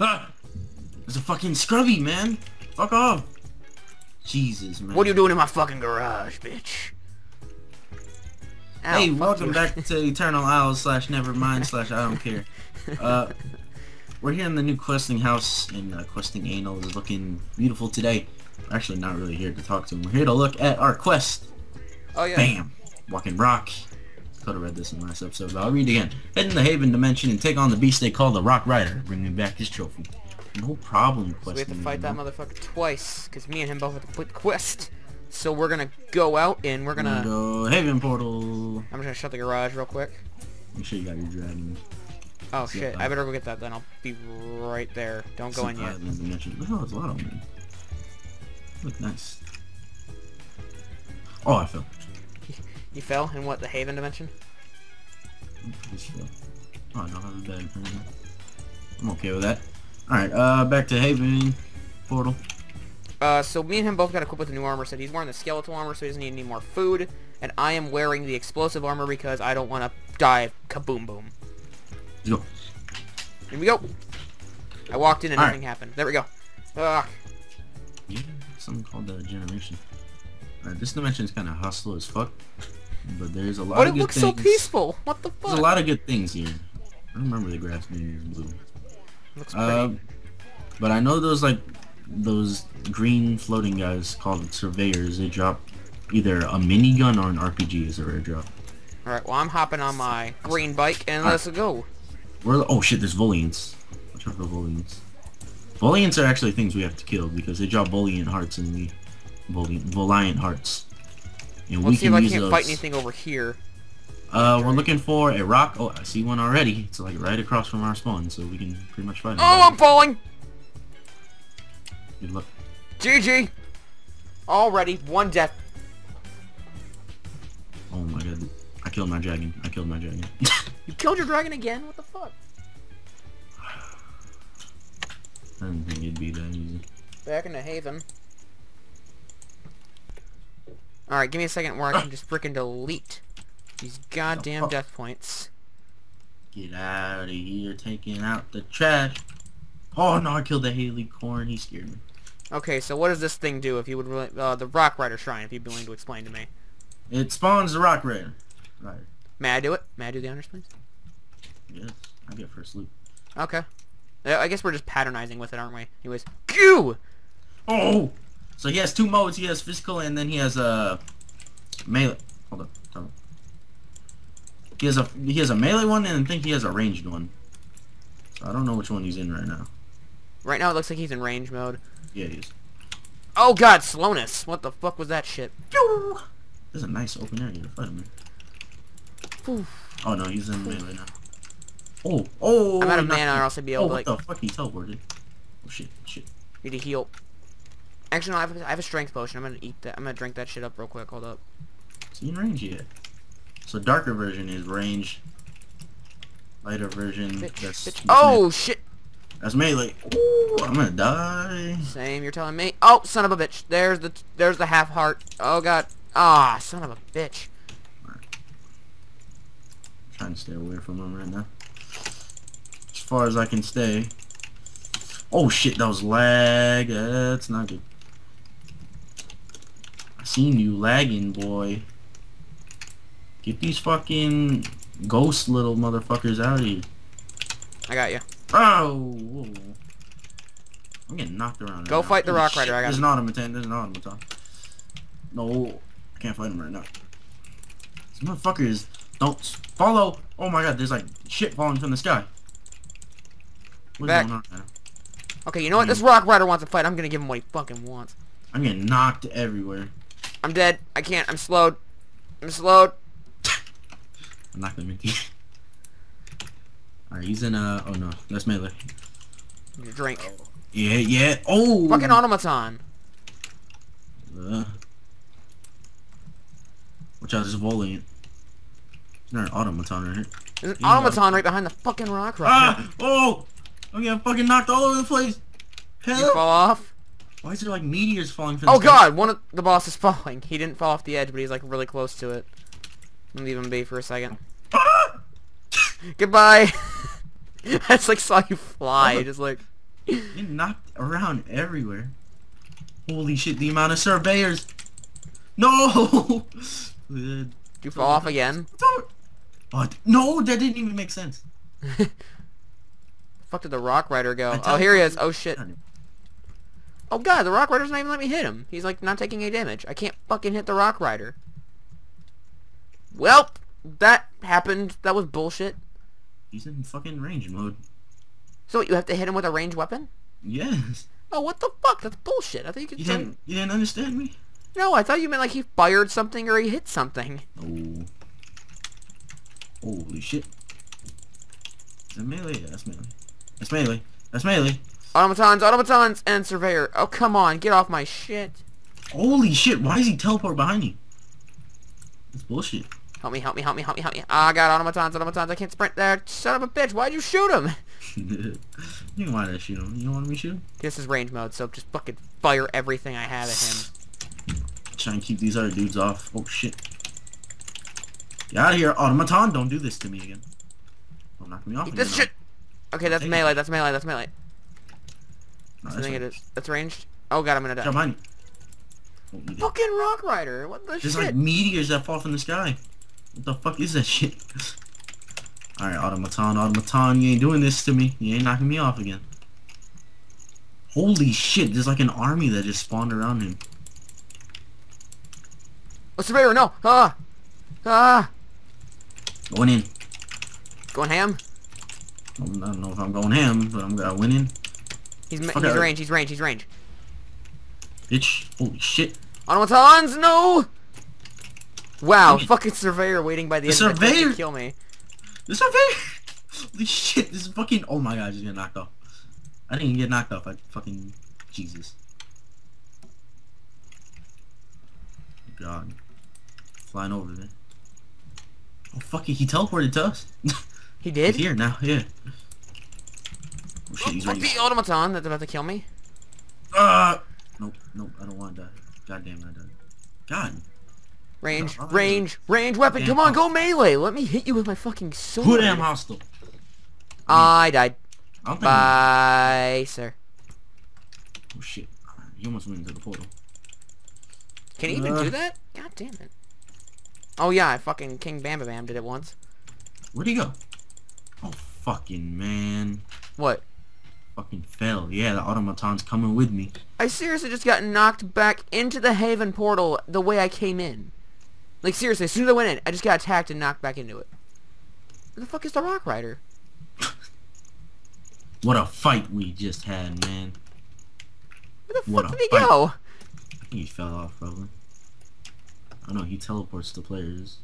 Ah! There's a fucking scrubby, man! Fuck off! Jesus, man. What are you doing in my fucking garage, bitch? Ow, hey, welcome back to Eternal Isles / Nevermind / I don't care. We're here in the new questing house, and questing anal is looking beautiful today. We're actually not really here to talk to him. We're here to look at our quest. Oh yeah. Bam! Walking rock. Could have read this in the last episode, but I'll read it again. Head in the Haven Dimension and take on the beast they call the Rock Rider, bringing back his trophy. No problem, questing. So we have to fight that motherfucker twice, because me and him both have to quit quest. So we're gonna go out and we're gonna go Haven Portal. I'm just gonna shut the garage real quick. Make sure you got your dragon. Oh shit! I better go get that. Then I'll be right there. Don't go in yet. Look, there's a lot of them. Look nice. Oh, I fell. You fell in what? The Haven Dimension? Oh, I don't have a bed. I'm okay with that. All right, back to Haven Portal. So me and him both got equipped with the new armor set. He's wearing the skeletal armor, so he doesn't need any more food, and I am wearing the explosive armor because I don't want to die. Kaboom boom. Let's go. Here we go. I walked in and nothing happened. There we go. Ugh. Yeah, something called the generation. This dimension is kind of hostile as fuck, but there's a lot of good things. But it looks so peaceful. What the fuck? There's a lot of good things here. I don't remember the grass being blue. It looks pretty. But I know those those green floating guys called surveyors. They drop either a minigun or an RPG as a rare drop. All right. Well, I'm hopping on my green bike and let's go. Oh shit, there's Volians. Watch out for Volians. Volians are actually things we have to kill because they drop Voliant hearts and we Voliant hearts. And we can use those. Let's see if I can't fight anything over here. We're looking for a rock. Oh, I see one already. It's like right across from our spawn, so we can pretty much fight it. Oh, I'm falling! Good luck. GG! Already, one death. Oh my god. I killed my dragon. I killed my dragon. You killed your dragon again? What the fuck? I didn't think it'd be that easy. Back in the Haven. Alright, give me a second where I can just frickin' delete these goddamn death points. Get out of here, taking out the trash. Oh no, I killed the Haley Korn. He scared me. Okay, so what does this thing do if you would really... the Rock Rider Shrine, if you'd be willing to explain to me. It spawns the Rock Rider. May I do it? May I do the honors, please? Yes, I get first loot. Okay. I guess we're just patternizing with it, aren't we? Anyways, Q! Oh! So he has two modes. He has physical and then he has a... melee. Hold up. Hold up. He has a melee one and I think he has a ranged one. So I don't know which one he's in right now. Right now it looks like he's in range mode. Yeah, he is. Oh god, slowness! What the fuck was that shit? There's a nice open area to fight him in. Oof. Oh no, he's in melee now. Oh, oh! I'm out of mana or else I'd be able to like... Oh, what the fuck? He teleported. Oh shit, shit. Need to heal. Actually no, I have a strength potion. I'm gonna eat that. I'm gonna drink that shit up real quick. Hold up. Is he in range yet? So darker version is range. Lighter version, bitch, that's oh shit! That's melee. Ooh, I'm gonna die. Same, you're telling me. Oh, son of a bitch. There's the half heart. Oh god. Ah, son of a bitch. All right. I'm trying to stay away from him right now. As far as I can stay. Oh shit, that was lag. That's not good. I seen you lagging, boy. Get these fucking ghost little motherfuckers out of here. I got you. Oh, whoa. I'm getting knocked around. Go fight the Rock Rider. I got you. There's an automaton. There's an automaton. No, I can't fight him right now. These motherfuckers don't follow. Oh my god, there's like shit falling from the sky. What's going on right now? Okay, you know what? This Rock Rider wants to fight. I'm gonna give him what he fucking wants. I'm getting knocked everywhere. I'm dead. I can't. I'm slowed. I'm slowed. I'm not gonna make you. Alright, he's in a... Oh no, that's melee. Drink. Yeah, yeah. Oh! Fucking automaton. Watch out, this is Voliant. There's not an automaton right here. There's an automaton right behind the fucking Rock Rider. Ah! Oh! I'm getting fucking knocked all over the place. Hell? You fall off? Why is there like meteors falling from the sky? God, one of the boss is falling. He didn't fall off the edge, but he's like really close to it. I'm leaving him be for a second. Goodbye. I just like saw you fly, just like. Getting knocked around everywhere. Holy shit, the amount of surveyors. No! Did you fall off again? Oh, no, that didn't even make sense. Where the fuck did the Rock Rider go? Oh, here he is. Oh, shit. Oh, God, the Rock Rider's not even let me hit him. He's, like, not taking any damage. I can't fucking hit the Rock Rider. Well, that happened. That was bullshit. He's in fucking range mode. So you have to hit him with a ranged weapon? Yes. Oh, what the fuck? That's bullshit. I thought you could... You didn't understand me? No, I thought you meant like he fired something or he hit something. Oh. Holy shit. Is that melee? Yeah, that's melee. That's melee. That's melee. Automatons, automatons, and surveyor. Oh, come on. Get off my shit. Holy shit. Why is he teleport behind you? That's bullshit. Help me, help me, help me, help me, help me. Ah, oh, God, automatons, automatons. I can't sprint there. Son of a bitch. Why'd you shoot him? You don't want to shoot him. You don't want me to shoot him? This is range mode, so just fucking fire everything I have at him. Try and keep these other dudes off. Oh, shit. Get out of here, automaton. Don't do this to me again. Don't knock me off. Eat this shit. Now. Okay, that's melee, that's melee, that's melee, no, that's melee. I think it is. That's ranged. Oh, God, I'm gonna die. Jump on you. Oh, fucking Rock Rider. What the shit? There's like meteors that fall from the sky. What the fuck is that shit? Alright, automaton, automaton, you ain't doing this to me. You ain't knocking me off again. Holy shit, there's like an army that just spawned around him. Oh, surveyor, no! Ah! Ah! Going in. Going ham? I don't know if I'm going ham, but I'm gonna win in. He's range, he's range, he's range. Bitch, holy shit. Automatons, no! Wow, fucking surveyor waiting by the end of the cliff to kill me. The surveyor! Holy shit, this is fucking... Oh my god, I just got knocked off. I didn't even get knocked off, I fucking... Jesus. God. Flying over there. Oh fuck it, he teleported to us. He did? He's here now, yeah. Oh shit, he's right here. The automaton that's about to kill me. Nope, nope, I don't want to die. God damn it, I died. God. Range, range, range weapon. Come on, go melee. Let me hit you with my fucking sword. Who damn hostile? I died. Bye, sir. Oh shit! You almost went into the portal. Can he even do that? God damn it! Oh yeah, I fucking King Bamba Bam did it once. Where'd he go? Oh fucking man! What? Fucking fell. Yeah, the automaton's coming with me. I seriously just got knocked back into the Haven Portal the way I came in. Like, seriously, as soon as I went in, I just got attacked and knocked back into it. Where the fuck is the Rock Rider? What a fight we just had, man. Where the fuck did he go? I think he fell off, probably. Oh no, he teleports to players.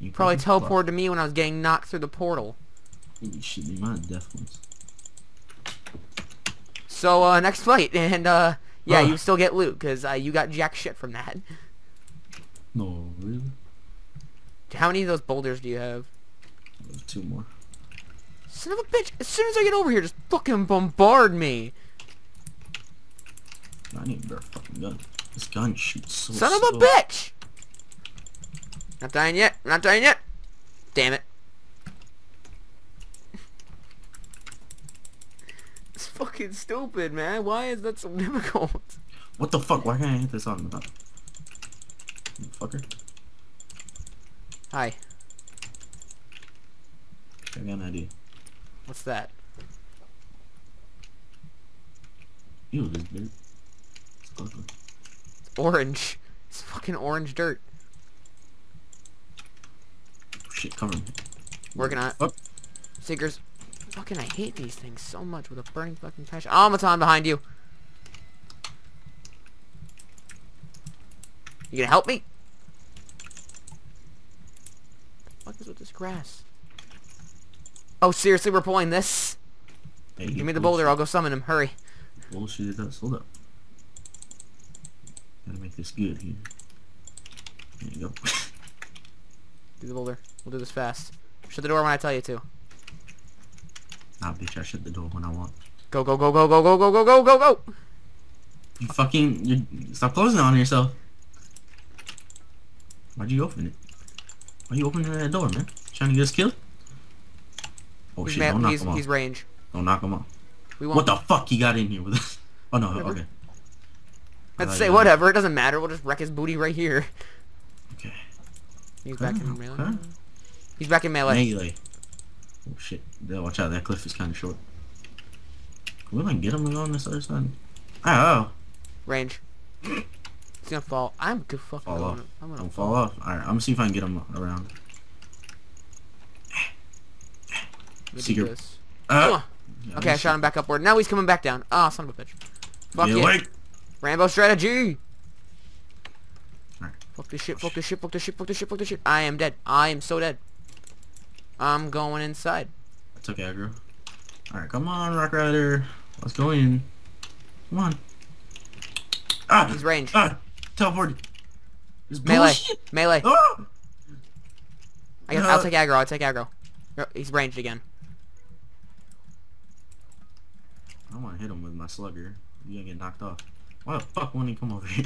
He probably teleported to me when I was getting knocked through the portal. Holy shit, the amount of death ones. So, next fight, and, yeah, you still get loot, because, you got jack shit from that. No, really? How many of those boulders do you have? Two more. Son of a bitch! As soon as I get over here, just fucking bombard me! I need a better fucking gun. This gun shoots so slow. Son of a bitch! Not dying yet! Not dying yet! Damn it. It's fucking stupid, man. Why is that so difficult? What the fuck? Why can't I hit this on the top? Fucker. Hi. I got an idea. What's that? Ew, this dirt. It's ugly. It's orange. It's fucking orange dirt. Shit, cover me. Working on it. Oh. Seekers. Fucking, I hate these things so much with a burning fucking passion. Automaton behind you. You gonna help me? What the fuck is with this grass? Oh, seriously, we're pulling this? Hey, give me the boulder, I'll go summon him, hurry. Bullshit it does, hold up. Gotta make this good here. There you go. Do the boulder, we'll do this fast. Shut the door when I tell you to. Nah, bitch, I shut the door when I want. Go, go, go, go, go, go, go, go, go, go, go! You fucking... stop closing on yourself. Why'd you open it? Why are you opening that door, man? Trying to get us killed? Oh shit, don't knock him off. He's range. Don't knock him off. We want... What the fuck he got in here with us? Oh no, whatever. Okay. I'd say whatever, it doesn't matter, we'll just wreck his booty right here. Okay. He's back in melee. Okay. He's back in melee. Oh shit. Watch out, that cliff is kinda short. Can we like get him on this other side? Oh. Range. He's gonna fall. I'm gonna fucking fall off. I'm gonna fall off. Alright, I'm gonna see if I can get him around. Secret. Yeah, okay, I shot him back upward. Now he's coming back down. Ah, oh, son of a bitch. Fuck it. Rambo strategy. All right. Fuck this shit, fuck this shit, fuck this shit, fuck this shit, fuck this shit. I am dead. I am so dead. I'm going inside. I took aggro. Alright, come on, Rock Rider. Let's go in. Come on. Ah! He's ranged. Ah! Teleported. Melee. Melee. Ah! I'll take aggro, I'll take aggro. He's ranged again. I want to hit him with my slugger. You're gonna get knocked off. Why the fuck won't he come over here?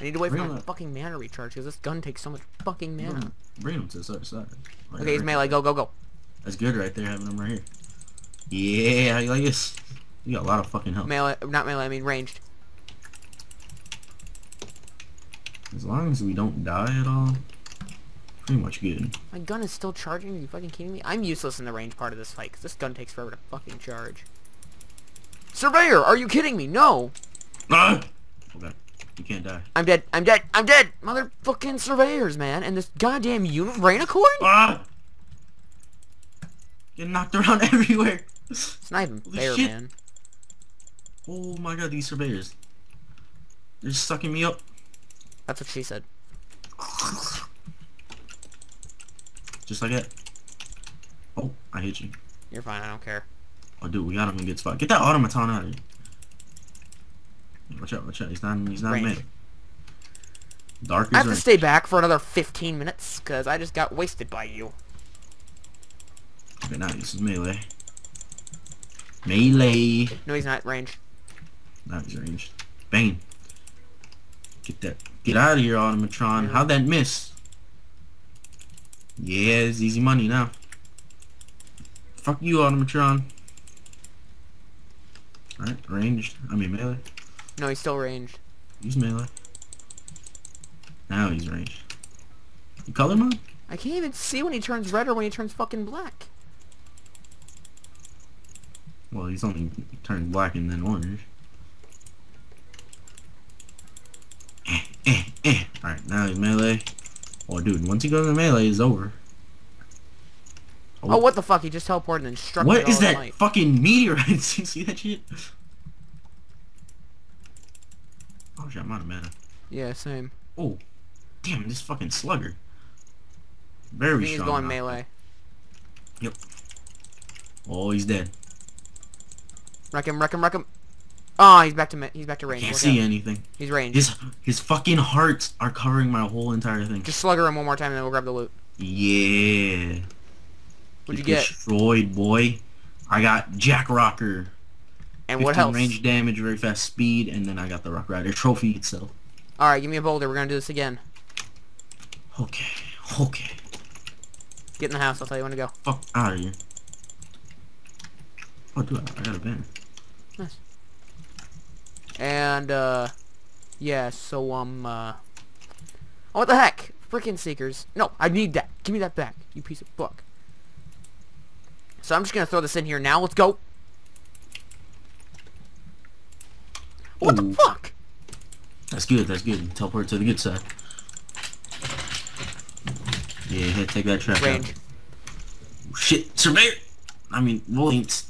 I need to wait for my fucking mana recharge because this gun takes so much fucking mana. Bring him to this other side. Like okay, he's melee. Go, go, go. That's good right there, having him right here. Yeah, how you like this? You got a lot of fucking help. Melee, not melee, I mean ranged. As long as we don't die at all, pretty much good. My gun is still charging? Are you fucking kidding me? I'm useless in the range part of this fight because this gun takes forever to fucking charge. Surveyor, are you kidding me? No. Okay, you can't die. I'm dead. I'm dead. I'm dead. Motherfucking surveyors, man, and this goddamn unicorn. Getting knocked around everywhere. It's not even fair, man. Oh my god, these surveyors. They're just sucking me up. That's what she said. Just like that. Oh, I hit you. You're fine. I don't care. Oh dude, we got him in a good spot. Get that automaton out of here. Watch out, watch out. He's not mad. Dark is I have to stay back for another 15 minutes, because I just got wasted by you. Okay, now this is melee. Melee. No, he's not ranged. Now he's ranged. Bang. Get that. Get out of here, automatron. Yeah. How'd that miss? Yeah, it's easy money now. Fuck you, automatron. Alright, ranged. I mean melee. No, he's still ranged. He's melee. Now he's ranged. You color mode? I can't even see when he turns red or when he turns fucking black. Well, he's only turned black and then orange. Alright, now he's melee. Oh dude, once he goes to melee, it's over. Oh, what the fuck? He just teleported and struck me. What is that fucking meteorite? You see that shit? Oh shit, I'm out of mana. Yeah, same. Oh, damn, this fucking slugger. Very strong. He's going melee. Yep. Oh, he's dead. Wreck him, wreck him, wreck him. Oh, he's back to range. I can't see anything. He's ranged. His fucking hearts are covering my whole entire thing. Just slugger him one more time and then we'll grab the loot. Yeah. What'd you get? Destroyed, boy. I got Jack Rocker. And what else? Range damage, very fast speed, and then I got the Rock Rider Trophy itself. Alright, give me a boulder. We're gonna do this again. Okay. Okay. Get in the house. I'll tell you when to go. Fuck out of here. Oh, dude, I got a banner. Nice. And, yeah, so, oh, what the heck? Freaking Seekers. No, I need that. Give me that back, you piece of fuck. So I'm just gonna throw this in here now. Let's go. What the fuck? That's good. That's good. Teleport to the good side. Yeah, hey, take that trap out. Shit, surveyor. I mean, Voliants.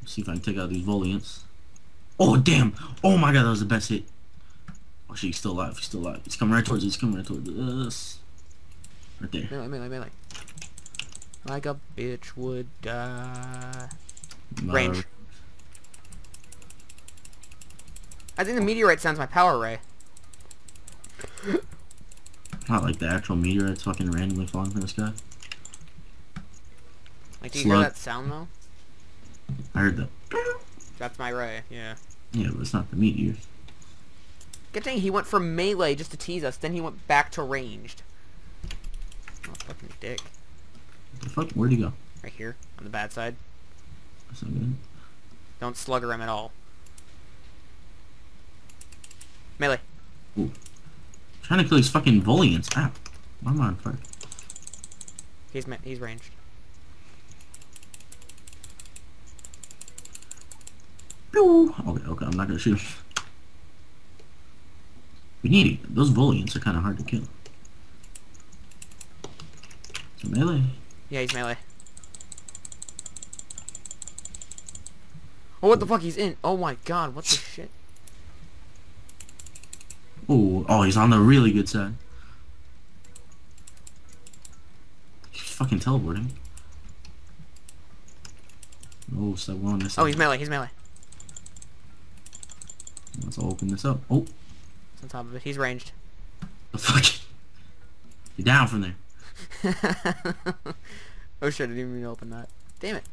Let's see if I can take out these Voliants. Oh damn! Oh my god, that was the best hit. Oh shit, he's still alive. He's still alive. He's coming right towards us. He's coming right towards us. Right there. Melee, melee, melee. Like a bitch would die. Range. I think the meteorite sounds my power ray. Not like the actual meteorite fucking randomly falling from the sky. Like, do you hear that sound though? I heard that. That's my ray, yeah. Yeah, but it's not the meteor. Good thing he went from melee just to tease us, then he went back to ranged. Oh, fucking dick. The fuck? Where'd he go? Right here, on the bad side. That's not good. Don't slugger him at all. Melee. Ooh. Trying to kill these fucking Volians. Ow. Why am I on fire? He's ranged. Pew! Okay, I'm not gonna shoot him. We need it. Those Volians are kind of hard to kill. So melee. Yeah, he's melee. Oh, what the fuck? He's in. Oh my god, what the shit? Ooh, oh, he's on the really good side. He's fucking teleporting. Oh, so well on this side. Oh, he's melee. He's melee. Let's open this up. Oh. It's on top of it. He's ranged. The fuck? You're down from there. Oh shit, I didn't even open that. Damn it.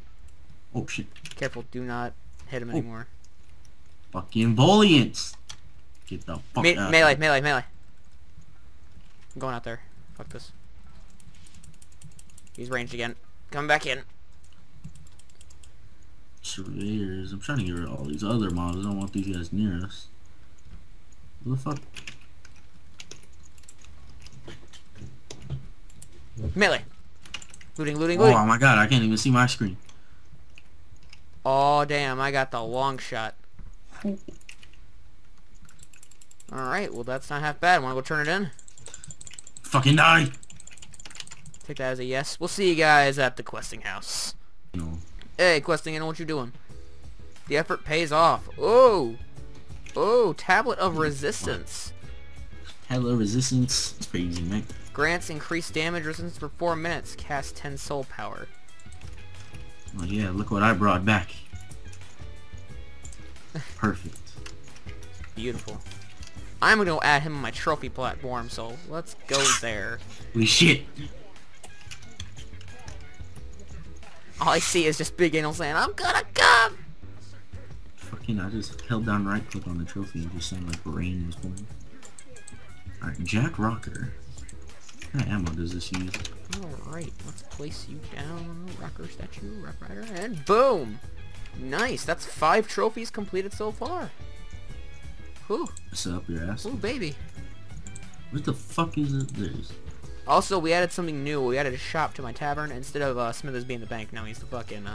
Oh shit. Careful, do not hit him anymore. Fucking Volians! Get the fuck out. Melee, melee, melee. I'm going out there. Fuck this. He's ranged again. Come back in. Surveyors. I'm trying to get rid of all these other mobs. I don't want these guys near us. What the fuck? Melee. Looting, looting, looting. Oh my god, I can't even see my screen. Oh damn, I got the long shot. Alright, well that's not half bad. Wanna go turn it in? Fucking die! Take that as a yes. We'll see you guys at the questing house. No. Hey, questing, I know what you're doing. The effort pays off. Oh! Oh, Tablet of Resistance. Tablet of Resistance? That's pretty easy, mate. Grants increased damage resistance for 4 minutes. Cast 10 soul power. Well, yeah, look what I brought back. Perfect. Beautiful. I'm gonna add him on my trophy platform, so let's go there. Holy shit! All I see is just Big Anal saying, "I'm gonna come!" Fucking, I just held down right click on the trophy and just sounded like rain was pouring. Alright, Jack Rocker. What kind of ammo does this use? Alright, let's place you down. Rocker statue, Rock Rider, and boom! Nice, that's 5 trophies completed so far. Whew. What's up your ass? Ooh, baby. What the fuck is this? Also, we added something new. We added a shop to my tavern. Instead of Smithers being the bank, now he's the fucking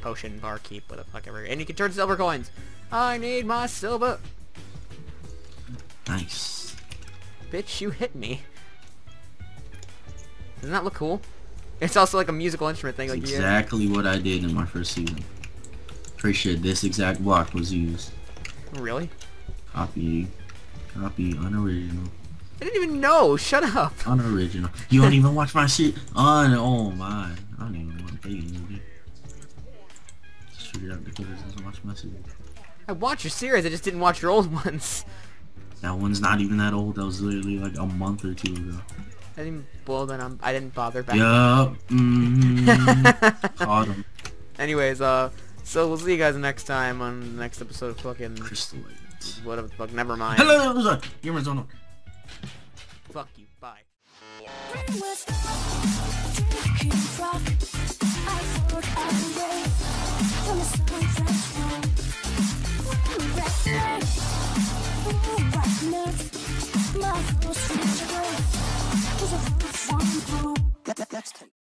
potion barkeep with a fuck ever. And you can turn silver coins. I need my silver. Nice. Bitch, you hit me. Doesn't that look cool? It's also like a musical instrument thing. Like exactly what I did in my first season. Pretty sure this exact block was used. Really? Copy. Copy. Unoriginal. I didn't even know. Shut up. Unoriginal. You don't even watch my shit. Oh my. I don't even want to play this movie. Just figured out because I doesn't watch my series. I watch your series. I just didn't watch your old ones. That one's not even that old. That was literally like a month or two ago. I didn't, well then I didn't bother back. Yup. Caught him. Anyways, so we'll see you guys next time on the next episode of fucking Crystal Light. Whatever the fuck, never mind. Hello, what's up? You're my zone. Fuck you, bye.